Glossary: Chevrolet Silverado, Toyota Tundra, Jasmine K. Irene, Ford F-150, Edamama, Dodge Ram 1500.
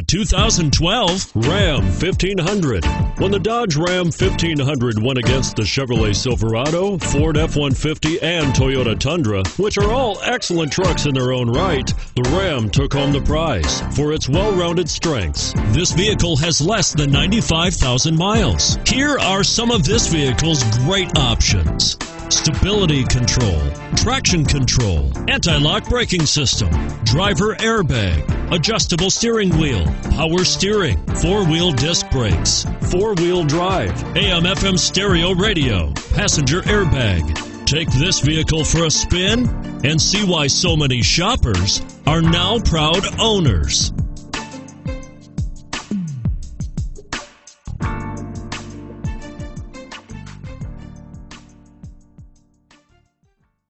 the 2012 Ram 1500. When the Dodge Ram 1500 went against the Chevrolet Silverado, Ford F-150, and Toyota Tundra, which are all excellent trucks in their own right, the Ram took home the prize for its well-rounded strengths. This vehicle has less than 95,000 miles. Here are some of this vehicle's great options: stability control, traction control, anti-lock braking system, driver airbag, adjustable steering wheel, power steering, four-wheel disc brakes, four-wheel drive, AM/FM stereo radio, passenger airbag. Take this vehicle for a spin and see why so many shoppers are now proud owners.